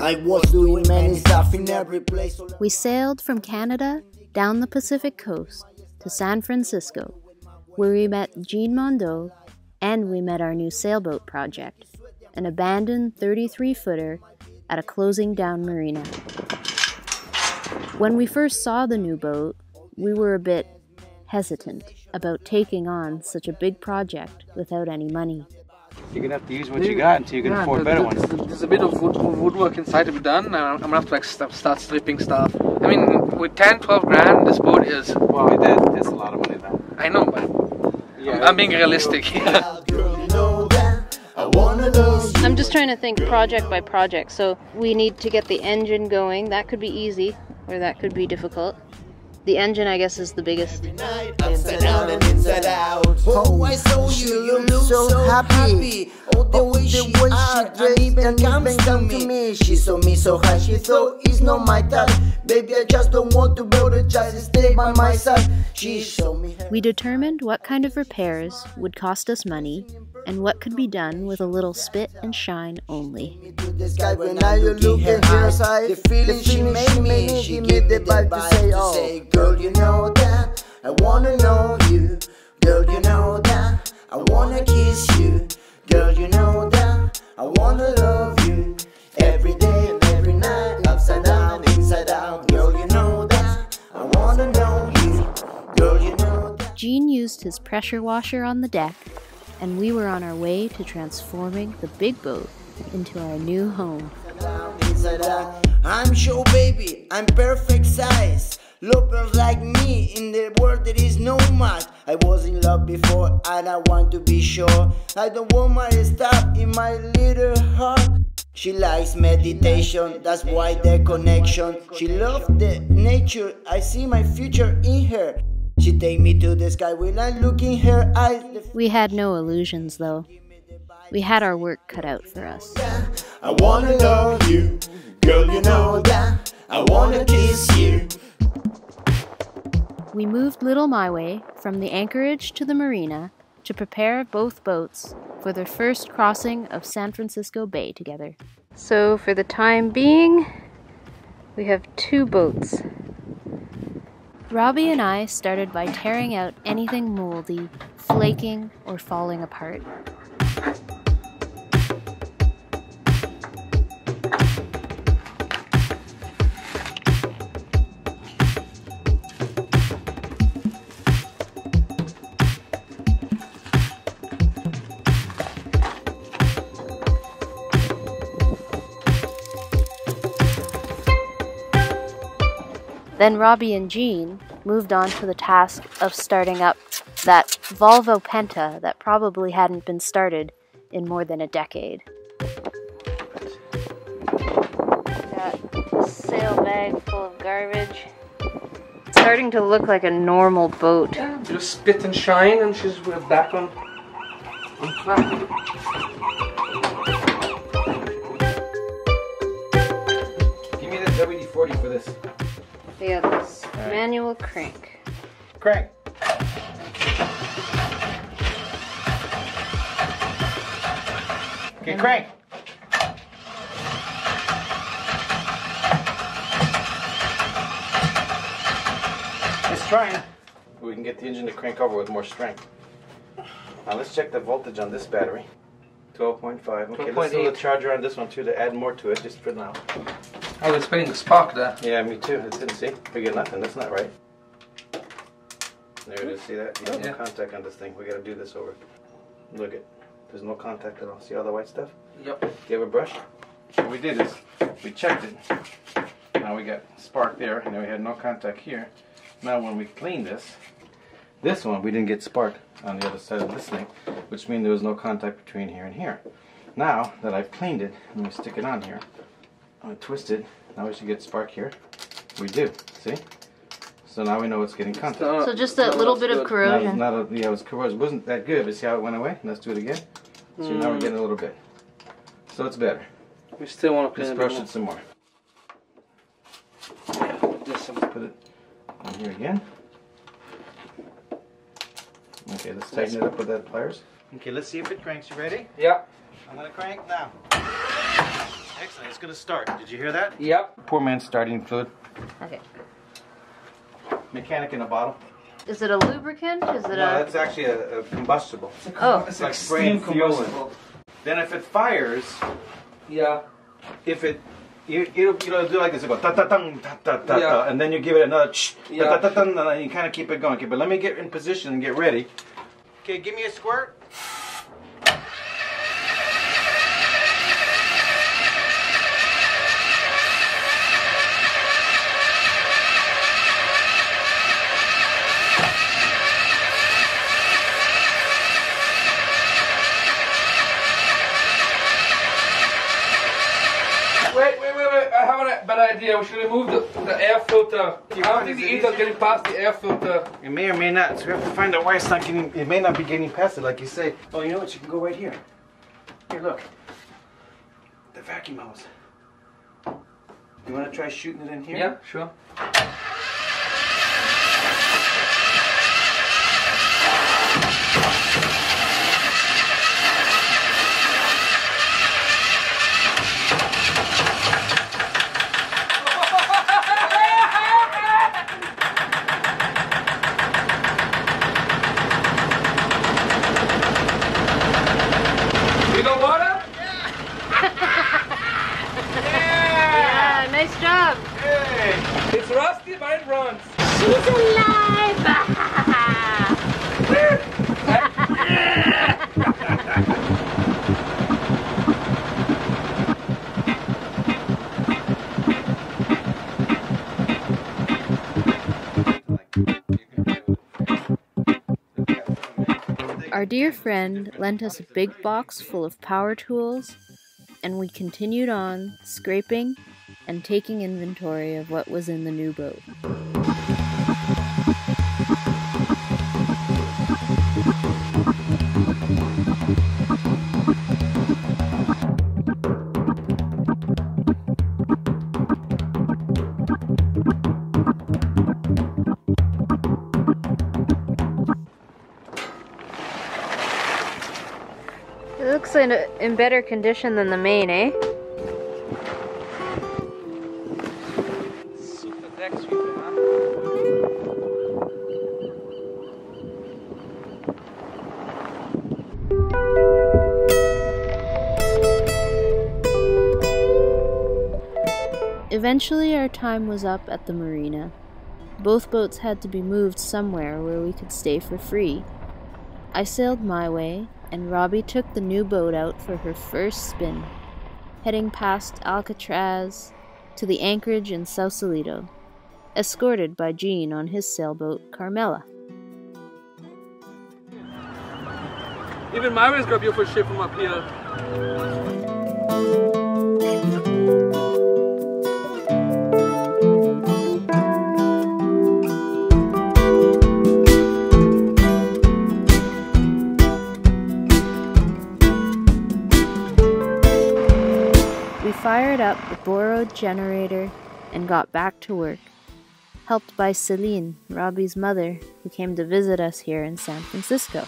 I was doing many stuff in every place. We sailed from Canada down the Pacific coast to San Francisco, where we met Jean Mondeau and we met our new sailboat project, an abandoned 33-footer at a closing down marina. When we first saw the new boat, we were a bit hesitant about taking on such a big project without any money. You're going to have to use what you got until you can afford better ones. There's a bit of woodwork inside to be done, and I'm going to have to start stripping stuff. I mean, with 10, 12 grand, this boat is... Well, that's a lot of money now. I know, but yeah, I'm being realistic. I'm just trying to think project by project. So we need to get the engine going. That could be easy, or that could be difficult. The engine, I guess, is the biggest. Inside out and inside out. Oh, I saw you. You look so happy. Oh, the way she dressed and comes to me. She saw me so high, she thought it's not my task. Baby, I just don't want to apologize. Stay by my side. She showed me. We determined what kind of repairs would cost us money and what could be done with a little spit and shine only. The feeling she made me, she gave the vibe to say, oh, girl, you know that I wanna know you. Girl, you know that I wanna kiss you. Girl, you know that I wanna love you. Every day and every night, upside down, inside out. Girl, you know that I wanna know you. Girl, you know that. Jean used his pressure washer on the deck, and we were on our way to transforming the big boat into our new home. I'm sure, baby, I'm perfect size. Lovers like me in the world there is no match. I was in love before and I want to be sure. I don't want my stuff in my little heart. She likes meditation, that's why the connection. She loves the nature, I see my future in her. She take me to the sky when I look in her eyes. We had no illusions though. We had our work cut out for us. I wanna love you, girl, you know that. I wanna kiss you. We moved Little Myway from the anchorage to the marina to prepare both boats for their first crossing of San Francisco Bay together. So for the time being, we have two boats. Robbie and I started by tearing out anything moldy, flaking, or falling apart. Then Robbie and Jean moved on to the task of starting up that Volvo Penta that probably hadn't been started in more than a decade. Got a sail bag full of garbage. It's starting to look like a normal boat. Yeah, just spit and shine, and she's back on track. Give me the WD-40 for this. Yeah, this manual crank. Crank. Okay, crank. It's trying. We can get the engine to crank over with more strength. Now let's check the voltage on this battery. 12.5. Okay, let's do the charger on this one too to add more to it just for now. I was putting the spark there. Yeah, me too. I didn't see. We get nothing. That's not right. There it is. See that? You have no contact on this thing. We got to do this over. Look it. There's no contact at all. See all the white stuff? Yep. Do you have a brush? What we did is we checked it. Now we got spark there, and then we had no contact here. Now when we clean this one, we didn't get spark on the other side of this thing, which means there was no contact between here and here. Now that I've cleaned it, I'm going to stick it on here. I'm going to twist it. Now we should get spark here. We do. See? So now we know it's getting contact. So just that little bit of corrosion. Yeah, it was corrosion. It wasn't that good, but see how it went away? Let's do it again. So now we're getting a little bit. So it's better. We still want to clean it. Let's brush it some more. Just put it on here again. Okay, let's tighten it up with that pliers. Okay, let's see if it cranks. You ready? Yeah. I'm going to crank now. Excellent. It's going to start. Did you hear that? Yep. Poor man's starting fluid. Okay. Mechanic in a bottle. Is it a lubricant? Is it No, that's actually a combustible. It's oh. It's like spraying fuel. Then if it fires, yeah. If it, it'll do like this. It'll go ta-ta-ta-ta-ta-ta, yeah. And then you give it another ta-ta-ta-ta, and you kind of keep it going. Okay, but let me get in position and get ready. Okay, give me a squirt. Idea. We should remove the air filter. How is the ether getting past the air filter? It may or may not. So we have to find out why it's not getting. It may not be getting past it, like you say. Oh, you know what? You can go right here. Here, look. The vacuum hose. You want to try shooting it in here? Yeah, sure. Our dear friend lent us a big box full of power tools, and we continued on scraping and taking inventory of what was in the new boat. In better condition than the main, eh? Eventually our time was up at the marina. Both boats had to be moved somewhere where we could stay for free. I sailed my way, and Robbie took the new boat out for her first spin, heading past Alcatraz to the anchorage in Sausalito, escorted by Jean on his sailboat, Carmela. Even Myra's got beautiful shit from up here. Fired up the borrowed generator and got back to work, helped by Celine, Robbie's mother, who came to visit us here in San Francisco.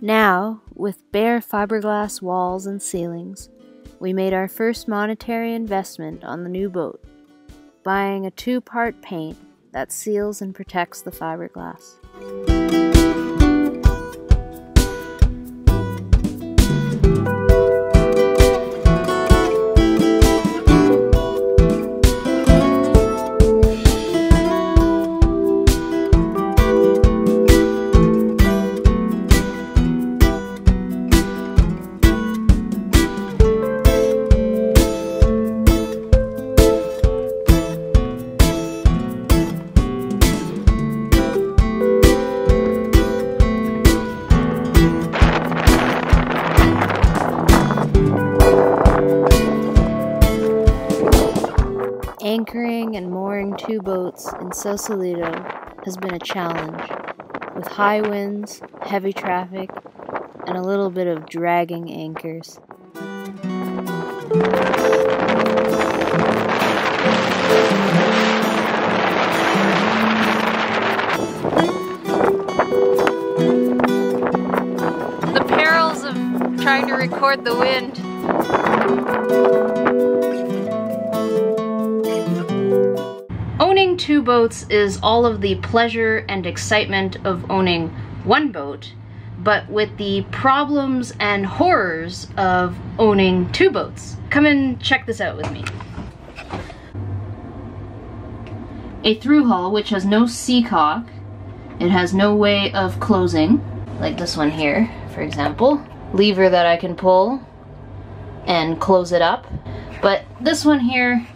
Now, with bare fiberglass walls and ceilings, we made our first monetary investment on the new boat, buying a two-part paint that seals and protects the fiberglass. Anchoring and mooring two boats in Sausalito has been a challenge, with high winds, heavy traffic, and a little bit of dragging anchors. The perils of trying to record the wind. Owning two boats is all of the pleasure and excitement of owning one boat, but with the problems and horrors of owning two boats. Come and check this out with me. A through hull which has no sea cock, it has no way of closing, like this one here, for example. Lever that I can pull and close it up. But this one here,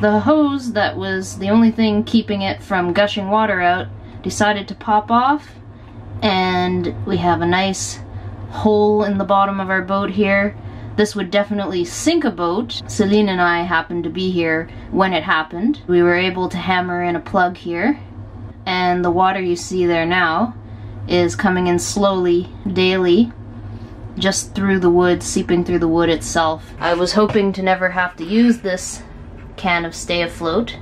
the hose that was the only thing keeping it from gushing water out decided to pop off, and we have a nice hole in the bottom of our boat here. This would definitely sink a boat. Celine and I happened to be here when it happened. We were able to hammer in a plug here, and the water you see there now is coming in slowly, daily, just through the wood, seeping through the wood itself. I was hoping to never have to use this can of Stay Afloat,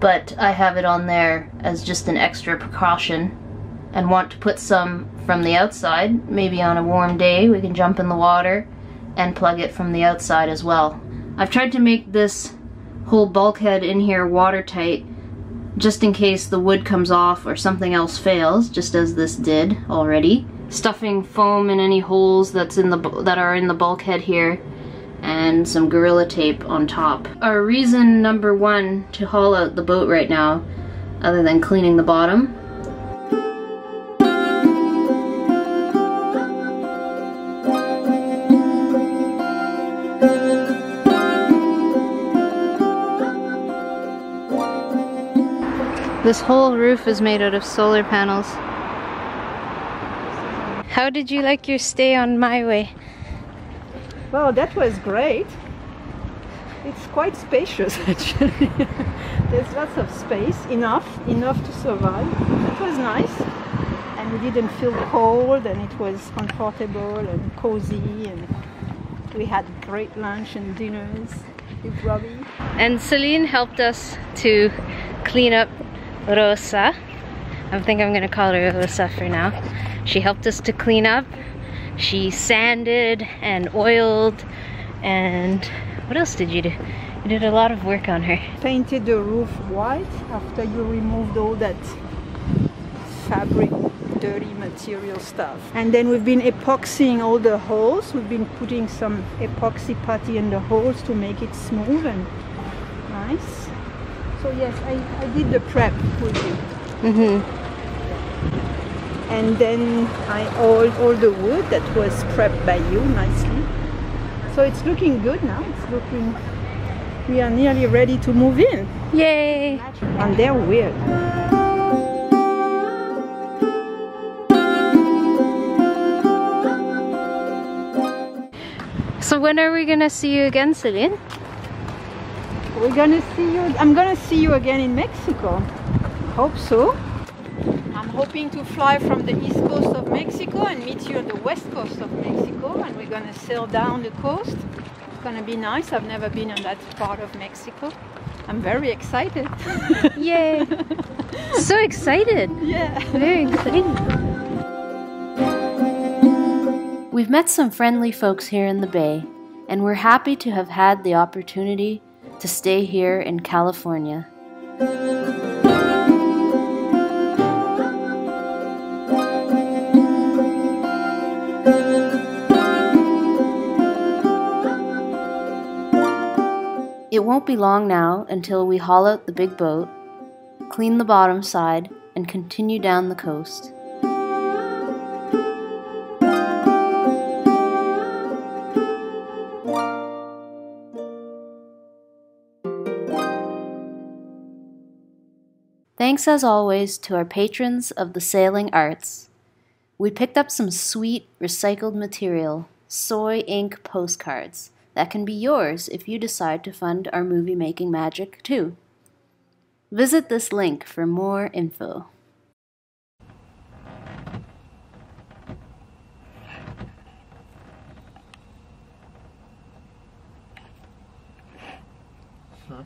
but I have it on there as just an extra precaution, and want to put some from the outside. Maybe on a warm day we can jump in the water and plug it from the outside as well. I've tried to make this whole bulkhead in here watertight just in case the wood comes off or something else fails, just as this did already. Stuffing foam in any holes that are in the bulkhead here, and some Gorilla Tape on top. Our reason number one to haul out the boat right now, other than cleaning the bottom, this whole roof is made out of solar panels. How did you like your stay on my way? Well, that was great. It's quite spacious actually. There's lots of space, enough to survive. It was nice, and we didn't feel cold, and it was comfortable and cozy, and we had great lunch and dinners with Robbie. And Celine helped us to clean up Rosa. I think I'm gonna call her Rosa for now. She helped us to clean up. She sanded and oiled, and what else did you do? You did a lot of work on her. Painted the roof white after you removed all that fabric, dirty material stuff. And then we've been epoxying all the holes. We've been putting some epoxy putty in the holes to make it smooth and nice. So yes, I did the prep with you. Mm-hmm. And then I oiled all the wood that was prepped by you nicely. So it's looking good now. It's looking... We are nearly ready to move in. Yay! And they're weird. So when are we gonna see you again, Celine? We're gonna see you... I'm gonna see you again in Mexico. Hope so. I'm hoping to fly from the east coast of Mexico and meet you on the west coast of Mexico, and we're gonna sail down the coast. It's gonna be nice. I've never been on that part of Mexico. I'm very excited. Yay! So excited! Yeah! Very excited. We've met some friendly folks here in the Bay, and we're happy to have had the opportunity to stay here in California. It won't be long now until we haul out the big boat, clean the bottom side, and continue down the coast. Thanks as always to our patrons of the sailing arts. We picked up some sweet recycled material, soy ink postcards, that can be yours if you decide to fund our movie making magic too. Visit this link for more info. huh?